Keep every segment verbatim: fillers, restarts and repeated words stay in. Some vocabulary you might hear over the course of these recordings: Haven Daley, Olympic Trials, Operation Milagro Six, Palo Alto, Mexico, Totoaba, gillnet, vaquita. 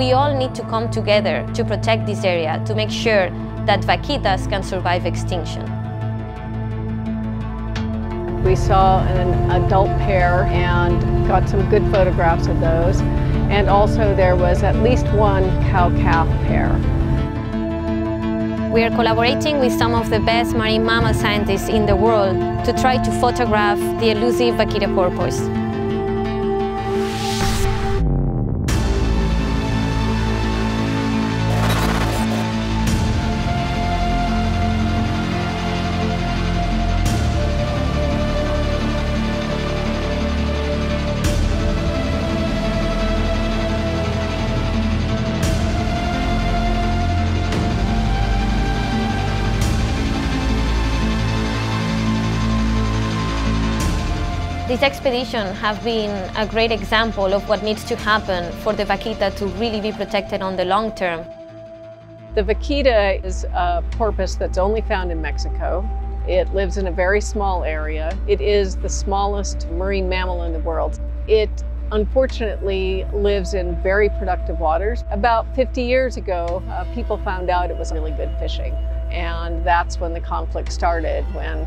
We all need to come together to protect this area, to make sure that vaquitas can survive extinction. We saw an adult pair and got some good photographs of those. And also there was at least one cow-calf pair. We are collaborating with some of the best marine mammal scientists in the world to try to photograph the elusive vaquita porpoise. These expeditions have been a great example of what needs to happen for the vaquita to really be protected on the long term. The vaquita is a porpoise that's only found in Mexico. It lives in a very small area. It is the smallest marine mammal in the world. It unfortunately lives in very productive waters. About fifty years ago, uh, people found out it was really good fishing. And that's when the conflict started, when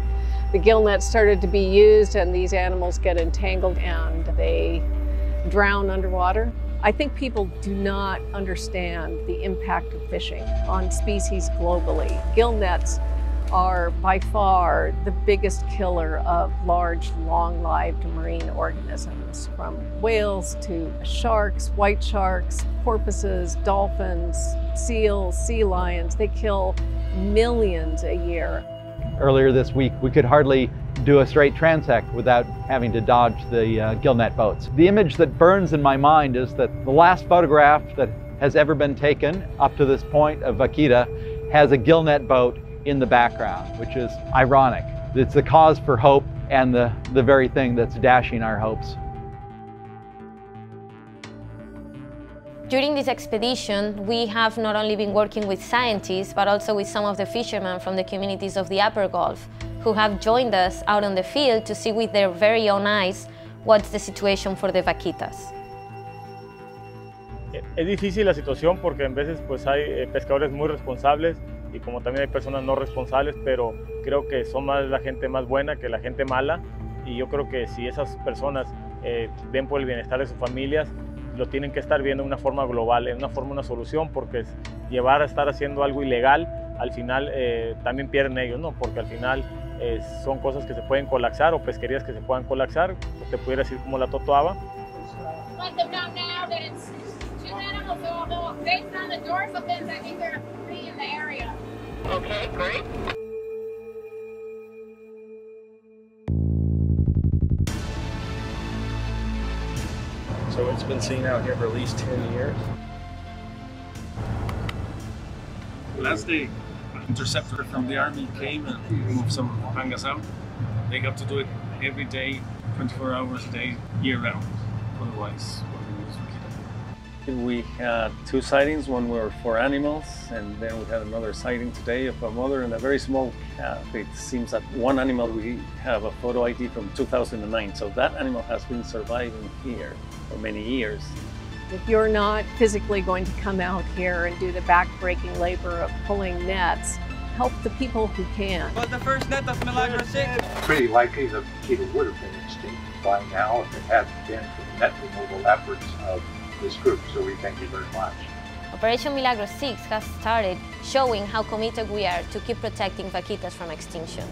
the gill net started to be used and these animals get entangled and they drown underwater. I think people do not understand the impact of fishing on species globally. Gill nets are by far the biggest killer of large, long-lived marine organisms, from whales to sharks, white sharks, porpoises, dolphins, seals, sea lions. They kill millions a year. Earlier this week, we could hardly do a straight transect without having to dodge the uh, gillnet boats. The image that burns in my mind is that the last photograph that has ever been taken up to this point of vaquita has a gillnet boat in the background, which is ironic. It's the cause for hope and the, the very thing that's dashing our hopes. During this expedition, we have not only been working with scientists, but also with some of the fishermen from the communities of the Upper Gulf, who have joined us out on the field to see with their very own eyes what's the situation for the vaquitas. Es difícil la situación porque en veces pues hay pescadores muy responsables y como también hay personas no responsables, pero creo que son más la gente más buena que la gente mala, y yo creo que si esas personas eh, ven por el bienestar de sus familias, lo tienen que estar viendo de una forma global, en una forma, una solución, porque llevar a estar haciendo algo ilegal, al final eh, también pierden ellos, ¿no? Porque al final eh, son cosas que se pueden colapsar o pesquerías que se puedan colapsar, pues te pudiera decir como la Totoaba. Okay, great. So it's been seen out here for at least ten years. Last day, an interceptor from the Army came and moved some pangas out. They got to do it every day, twenty-four hours a day, year round. Otherwise, what we use. We had two sightings, one were for animals, and then we had another sighting today of a mother and a very small calf. It seems that one animal, we have a photo I D from two thousand nine, so that animal has been surviving here for many years. If you're not physically going to come out here and do the back-breaking labor of pulling nets, help the people who can. But the first net of Milagro Six. It's pretty likely the vaquita would have been extinct by now if it hadn't been for the net removal efforts of this group, so we thank you very much. Operation Milagro Six has started showing how committed we are to keep protecting vaquitas from extinction.